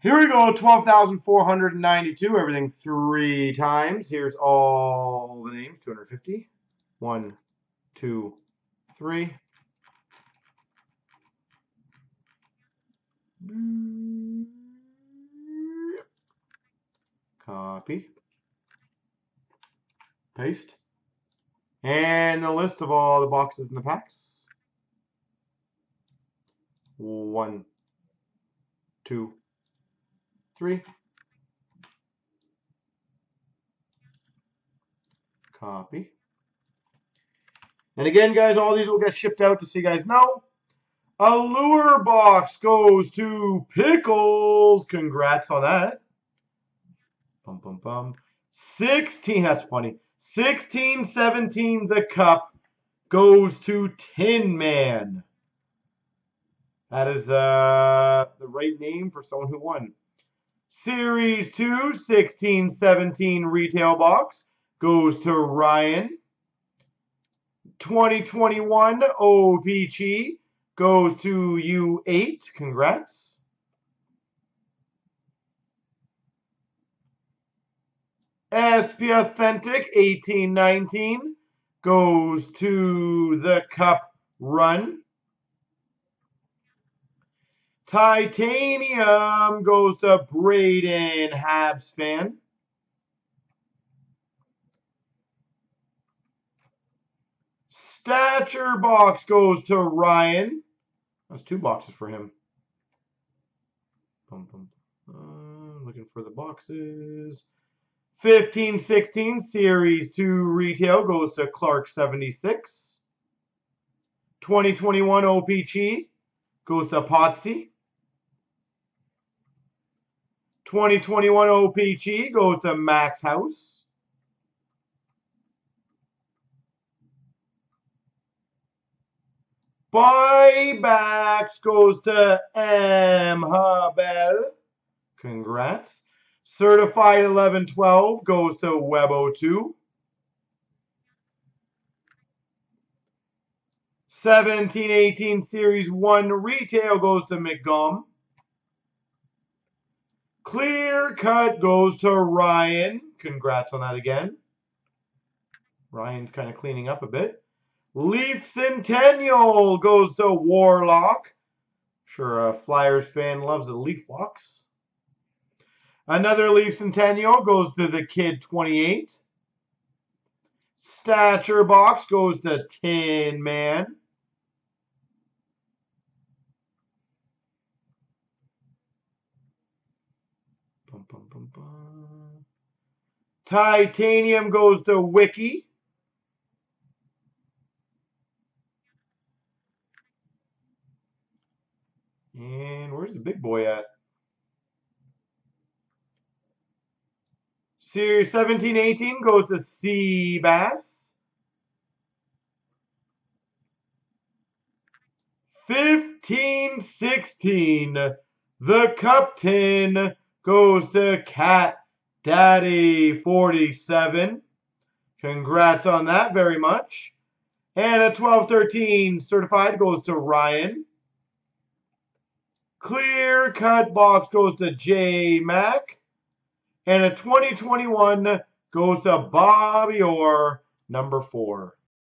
Here we go, 12,492, everything three times. Here's all the names, 250. One, two, three. Copy. Paste. And the list of all the boxes in the packs. One, two, three. Copy. And again, guys, all these will get shipped out, just so you guys know. Allure box goes to Pickles. Congrats on that. Bum, bum, bum. 16, that's funny. 16, 17, the cup goes to Tin Man. That is the right name for someone who won. Series 2, 16, 17 retail box goes to Ryan. 2021 OPG goes to you 8. Congrats. SP Authentic 1819 goes to the Cup Run. Titanium goes to Braden Habs Fan. Stature box goes to Ryan. That's two boxes for him. Looking for the boxes. 15-16 Series 2 Retail goes to Clark 76. 2021 OPG goes to Potsy. 2021 OPG goes to Max House. Buybacks goes to M. Hubel. Congrats. Certified 1112 goes to Web02. 17-18 Series 1 Retail goes to McGum. Clear Cut goes to Ryan. Congrats on that again. Ryan's kind of cleaning up a bit. Leaf Centennial goes to Warlock. I'm sure a Flyers fan loves the Leaf box. Another Leaf Centennial goes to the Kid 28. Stature box goes to Tin Man. Bum, bum, bum, bum. Titanium goes to Wiki. And where's the big boy at? Series 17-18 goes to Seabass. 15-16, the Cup Tin goes to Cat Daddy 47. Congrats on that very much. And a 12-13 certified goes to Ryan. Clear Cut box goes to J Mac. And a 2021 goes to Bobby Orr, number 4.